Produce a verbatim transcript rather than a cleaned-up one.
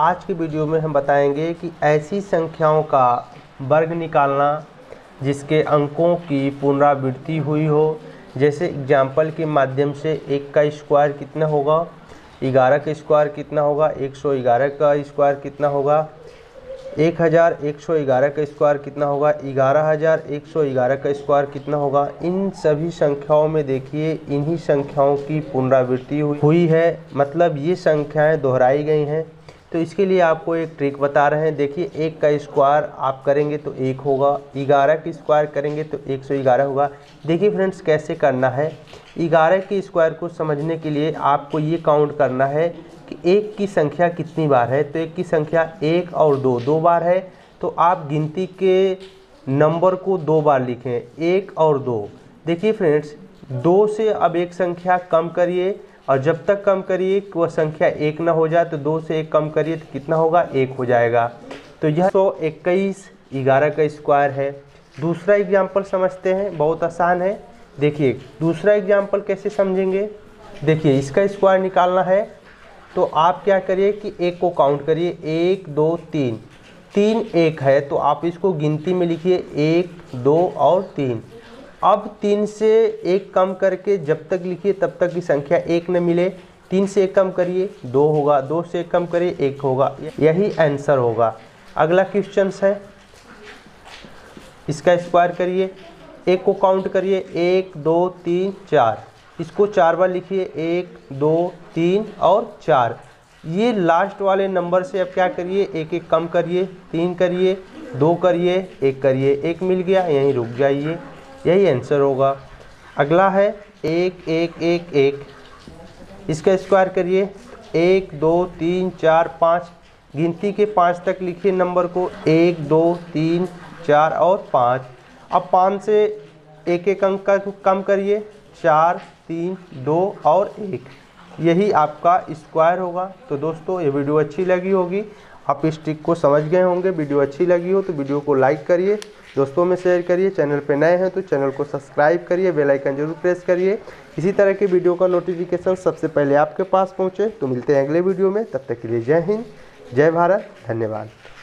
आज के वीडियो में हम बताएंगे कि ऐसी संख्याओं का वर्ग निकालना जिसके अंकों की पुनरावृत्ति हुई हो। जैसे एग्जाम्पल के माध्यम से एक का स्क्वायर कितना होगा, ग्यारह का स्क्वायर कितना होगा, एक सौ ग्यारह का स्क्वायर कितना होगा, एक हज़ार एक सौ ग्यारह का स्क्वायर कितना होगा, ग्यारह हज़ार एक सौ ग्यारह का स्क्वायर कितना होगा। इन सभी संख्याओं में देखिए इन्हीं संख्याओं की पुनरावृत्ति हुई है, मतलब ये संख्याएँ दोहराई गई हैं। तो इसके लिए आपको एक ट्रिक बता रहे हैं। देखिए एक का स्क्वायर आप करेंगे तो एक होगा, ग्यारह का स्क्वायर करेंगे तो एक सौ ग्यारह होगा। देखिए फ्रेंड्स कैसे करना है। ग्यारह के स्क्वायर को समझने के लिए आपको ये काउंट करना है कि एक की संख्या कितनी बार है। तो एक की संख्या एक और दो दो बार है, तो आप गिनती के नंबर को दो बार लिखें, एक और दो। देखिए फ्रेंड्स दो से अब एक संख्या कम करिए और जब तक कम करिए कि वह संख्या एक ना हो जाए, तो दो से एक कम करिए तो कितना होगा, एक हो जाएगा। तो यह सौ इक्कीस ग्यारह का स्क्वायर है। दूसरा एग्जाम्पल समझते हैं, बहुत आसान है। देखिए दूसरा एग्जाम्पल कैसे समझेंगे। देखिए इसका स्क्वायर निकालना है तो आप क्या करिए कि एक को काउंट करिए, एक दो तीन, तीन एक है तो आप इसको गिनती में लिखिए एक दो और तीन। अब तीन से एक कम करके जब तक लिखिए तब तक की संख्या एक न मिले। तीन से एक कम करिए दो होगा, दो से एक कम करिए एक होगा, यही आंसर होगा। अगला क्वेश्चन है, इसका स्क्वायर करिए, एक को काउंट करिए, एक दो तीन चार, इसको चार बार लिखिए, एक दो तीन और चार। ये लास्ट वाले नंबर से अब क्या करिए, एक एक कम करिए, तीन करिए, दो करिए, एक करिए, एक मिल गया यहीं रुक जाइए, यही आंसर होगा। अगला है एक एक एक एक, इसका स्क्वायर करिए, एक दो तीन चार पाँच, गिनती के पाँच तक लिखिए नंबर को, एक दो तीन चार और पाँच। अब पाँच से एक एक अंक का कम करिए, चार तीन दो और एक, यही आपका स्क्वायर होगा। तो दोस्तों ये वीडियो अच्छी लगी होगी, आप इस ट्रिक को समझ गए होंगे। वीडियो अच्छी लगी हो तो वीडियो को लाइक करिए, दोस्तों में शेयर करिए, चैनल पर नए हैं तो चैनल को सब्सक्राइब करिए, बेल आइकन जरूर प्रेस करिए। इसी तरह के वीडियो का नोटिफिकेशन सबसे पहले आपके पास पहुंचे। तो मिलते हैं अगले वीडियो में, तब तक के लिए जय हिंद, जय भारत, धन्यवाद।